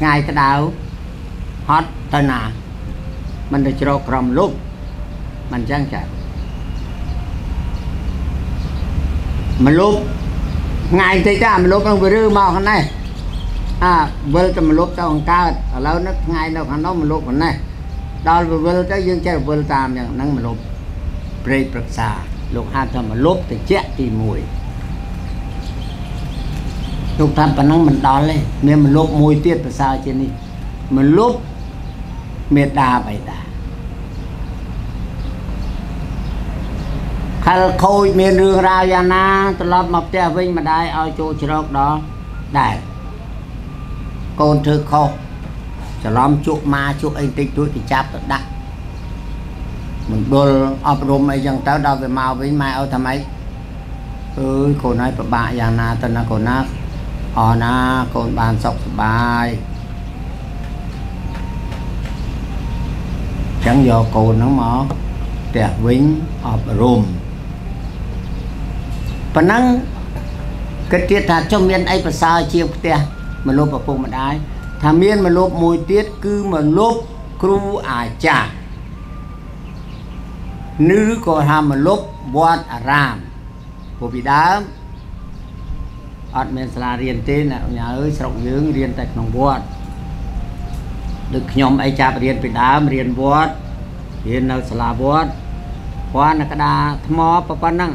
ไงก็ดาวฮอตตนามันจะโจกรมลุกมันจังจัดมันลุกไงที่จะมันลุกลงไปรื้อมาข้างในเวลจะมันลุกเจ้าของก้าวแล้วนักไงเราข้างนอกมันลุกข้างในตอนเวลจะยื่นใจเวลตามอย่างนั้นมันลุกเปรย์ปรักษาลูกหาทำมันลุกแต่เจ๊ะตีมวยลูกทำปนังมันตอนเลยเนี่ยมันลุกมวยเตี้ยปรักษาเช่นนี้มันลุกเมตตาไปตาใครเคยมีเรื่องราวอย่างนั้นตลอดมาเจ้าวิ่งมาได้เอาโจชรกดอได้โกนเธอเขาจะล้อมจุกมาจุกไอ้ติ๊กจุกที่จับตัดดักมันโดนอบรมไอ้ยังเต้าดาวไปมาวิ่งมาเอาทำไมคนน้อยประบะอย่างนั้นตอนนั้นคนนักอ่อนนะคนบานสกสบายจังยอโกนน้องหมอแต่วิ่งอบรมปนังกระเทียดถาดช่องเมียนไอ้ภาษาเชียงเตียมันลบประพงมาได้ถ้าเมียนมันลบมวยเตี้ยคือมันลบครูอาจารย์นึกก็ทำมันลบวัดอารามผู้พิดามอัดเมนสลาเรียนเต้นอ่ะอย่าเอ้ยสรงยืงเรียนแต่ของวัดดึกยมไอจับเรียนพิดามเรียนวัดเรียนเอาสลาวัดควานกระดาธมอปะปนั่ง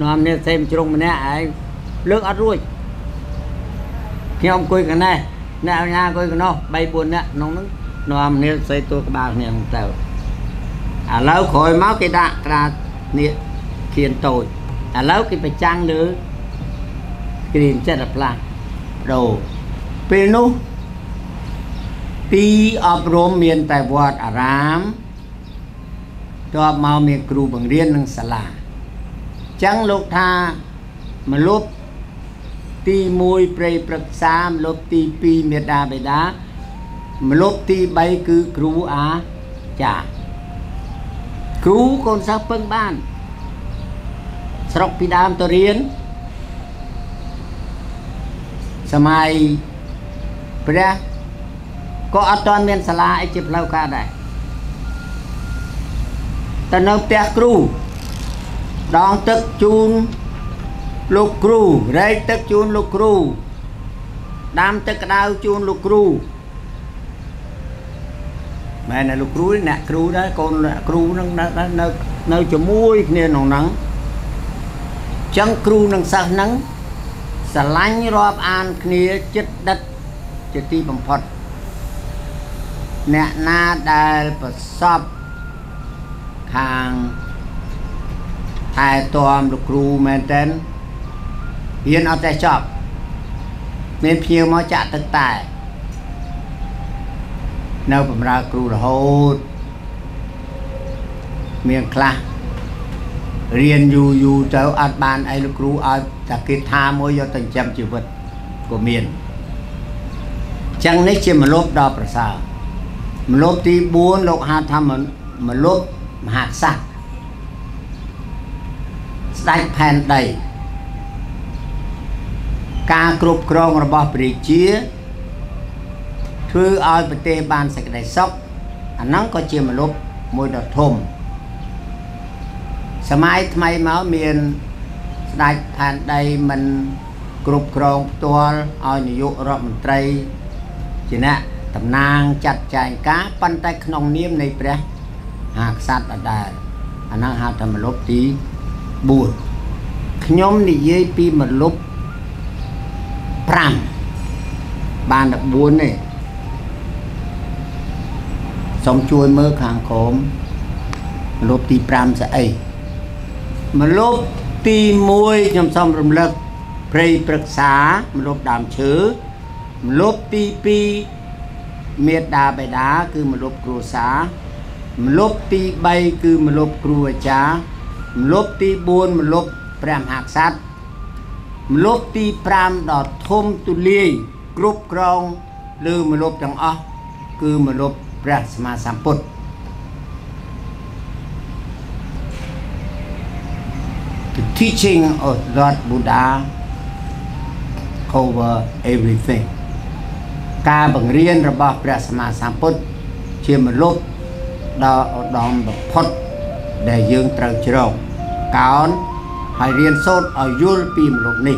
นอนเนี่ยเซมจงมันเนี่ยไอเลือกอัดรุ่ยพี่อมคุยกันได้แนวงานคุยกันเนาะใบปูนเนี่ยน้องนึกนอนเนี่ยใส่ตัวกระบาเนี่ยของเต่าแล้วคอยเมาส์กีดะกระดาเนี่ยเขียนโตยแล้วกีไปจังหรือกรีนเจ็ดปลาโดเปนุปีอบรมเมียนแต่วัดอารามตอบมาเมียครูบังเรียนนังสลาจังลูกทามันลบตีมวยเปรย์ปรักษาลบตีปีเมตตาเบดามันลบตีใบคือครูอาจ่าครูคนสักเพิ่งบ้านสรกพิดามตัวเรียนสมัยเปรียก็อัตอนเมียนสลาไอจิบเล่ากาได้แต่นกเตะครูดองตึกจูนลูกครูไรตึกจูนลูกครูดามตึกดาวจูนลูกครูแม่เนี่ยลูกครูเนี่ยครูได้คนครูนั่งนั่งจะมุ้ยเนี่ยน้องนั่งจังครูนั่งสักนั่งสลายรอบอ่านเนี่ยจิตดัดจิตตีบำพดเนี่ยน่าได้ประสบทางไอตัวลูกครูแมนเทนเรียนเอาใจชอบเมียนเพียวมาจะตึกตายแนวผมราครูโหดเมียนคลาเรียนอยู่เจ้าอาบานไอลูกครูเอาจากกิทามวยยอดตั้งจำชีวิตก็เมียนจังนี้เชื่อมันลบดาวประสามันลบตีบุญลบหาธรรมมันลบมหาศักดิ์ได้แผ่นใดการกรุบกรองระบอบปริเชียคือเอาประเทศบาลสักได้ซอกอันนั้นก็เชื่อมลบมวยดทมสมัยทำไมเมาเมียนได้แผ่นใดมันกรุบกรองตัวเอานายกรัฐมนตรีจีน่ะตำนางจัดจ่ายกาปันไตขนมเนียมในเปรย์หากสัตว์ได้อันนั้นหาทำมันลบตีบุญขยมนี่เยี่ยปีมันลบพรำบานดับบุญเนี่ยสมช่วยเมื่อขางขมลบตีพรำจะไอมันลบตีมวยยำซ้อมรำลึกเปรย์ปรักษามันลบดามเชื้อมันลบตีปีเมตตาใบดาคือมันลบครูสามันลบตีใบคือมันลบครูอาจารย์มันลบตีบุญมันลบแพร่หักสัตว์มันลบตีพรามดอดทมตุลีกรุบกรองหรือมันลบจังอ้อคือมันลบพระสมมาสัมพุทธที่จริงอดรอดบูดา cover everything การบังเรียนระบอบประชาธิปไตยสามปดเชื่อมโลกดาวดอมแบบพดได้ยืนตระเจริญการให้เรียนสดอายุปีมโลกนี้